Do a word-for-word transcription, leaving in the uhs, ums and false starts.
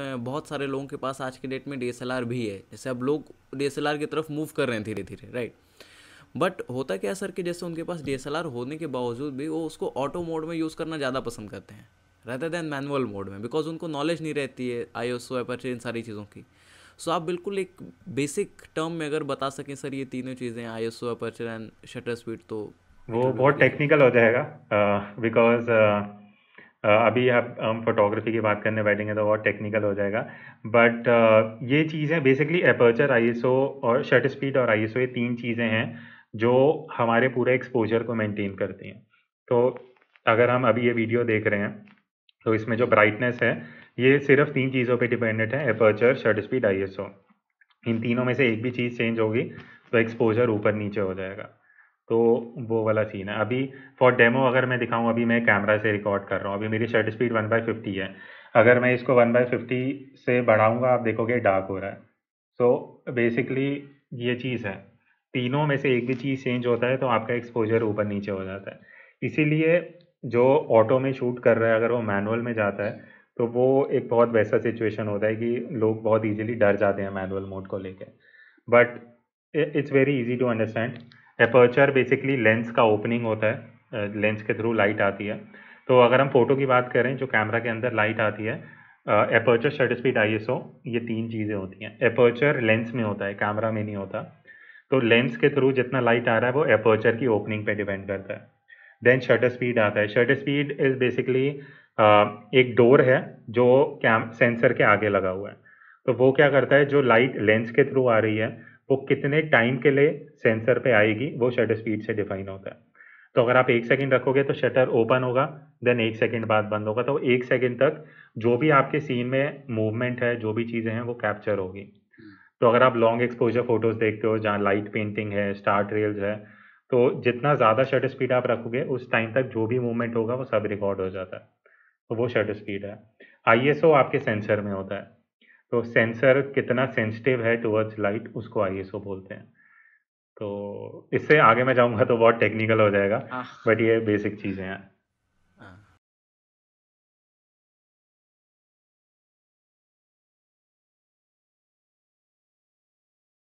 बहुत सारे लोगों के पास आज के डेट में डी एस एल आर भी है। जैसे अब लोग डी एस एल आर की तरफ मूव कर रहे हैं धीरे धीरे, राइट। बट होता क्या है सर कि जैसे उनके पास डी एस एल आर होने के बावजूद भी वो उसको ऑटो मोड में यूज़ करना ज़्यादा पसंद करते हैं rather than मैनुअल मोड में, बिकॉज उनको नॉलेज नहीं रहती है आई एस ओ, एपर्चर, इन सारी चीज़ों की। सो so, आप बिल्कुल एक बेसिक टर्म में अगर बता सकें सर ये तीनों चीज़ें I S O, aperture and shutter speed, तो वो बहुत टेक्निकल हो जाएगा बिकॉज uh, uh, uh, अभी आप हम um, फोटोग्राफी की बात करने बैठेंगे तो बहुत टेक्निकल हो जाएगा। बट uh, ये चीज़ें basically aperture, I S O और शटर स्पीड और आई एस ओ, ये तीन चीज़ें हैं जो हमारे पूरे एक्सपोजर को मेंटेन करती हैं। तो अगर हम अभी ये वीडियो देख रहे हैं तो इसमें जो ब्राइटनेस है ये सिर्फ तीन चीज़ों पे डिपेंडेंट है, aperture, shutter speed, I S O. इन तीनों में से एक भी चीज़ चेंज होगी तो एक्सपोजर ऊपर नीचे हो जाएगा। तो वो वाला सीन है। अभी फॉर डेमो अगर मैं दिखाऊं, अभी मैं कैमरा से रिकॉर्ड कर रहा हूं, अभी मेरी shutter speed one by fifty है। अगर मैं इसको वन बाई फिफ्टी से बढ़ाऊँगा आप देखोगे डार्क हो रहा है। सो so, बेसिकली ये चीज़ है, तीनों में से एक भी चीज़ चेंज होता है तो आपका एक्सपोजर ऊपर नीचे हो जाता है। इसीलिए जो ऑटो में शूट कर रहा है अगर वो मैनुअल में जाता है तो वो एक बहुत वैसा सिचुएशन होता है कि लोग बहुत इजीली डर जाते हैं मैनुअल मोड को लेके। But it's very easy to understand. Aperture basically lens का ओपनिंग होता है, लेंस के थ्रू लाइट आती है। तो अगर हम फोटो की बात करें जो कैमरा के अंदर लाइट आती है, aperture, shutter speed, I S O, ये तीन चीज़ें होती हैं। एपर्चर लेंस में होता है, कैमरा में नहीं होता। तो लेंस के थ्रू जितना लाइट आ रहा है वो एपर्चर की ओपनिंग पे डिपेंड करता है। देन शटर स्पीड आता है। शटर स्पीड इज़ बेसिकली एक डोर है जो कैम सेंसर के आगे लगा हुआ है। तो वो क्या करता है, जो लाइट लेंस के थ्रू आ रही है वो कितने टाइम के लिए सेंसर पे आएगी वो शटर स्पीड से डिफाइन होता है। तो अगर आप एक सेकंड रखोगे तो शटर ओपन होगा, देन एक सेकंड बाद बंद होगा। तो एक सेकंड तक जो भी आपके सीन में मूवमेंट है, जो भी चीज़ें हैं वो कैप्चर होगी। तो अगर आप लॉन्ग एक्सपोजर फोटोज़ देखते हो जहाँ लाइट पेंटिंग है, स्टार ट्रेल्स है, तो जितना ज़्यादा शटर स्पीड आप रखोगे उस टाइम तक जो भी मूवमेंट होगा वो सब रिकॉर्ड हो जाता है। तो वो शटर स्पीड है। आई एस ओ आपके सेंसर में होता है। तो सेंसर कितना सेंसिटिव है टुवर्ड्स लाइट उसको आई एस ओ बोलते हैं। तो इससे आगे मैं जाऊँगा तो बहुत टेक्निकल हो जाएगा, बट ये बेसिक चीज़ें हैं।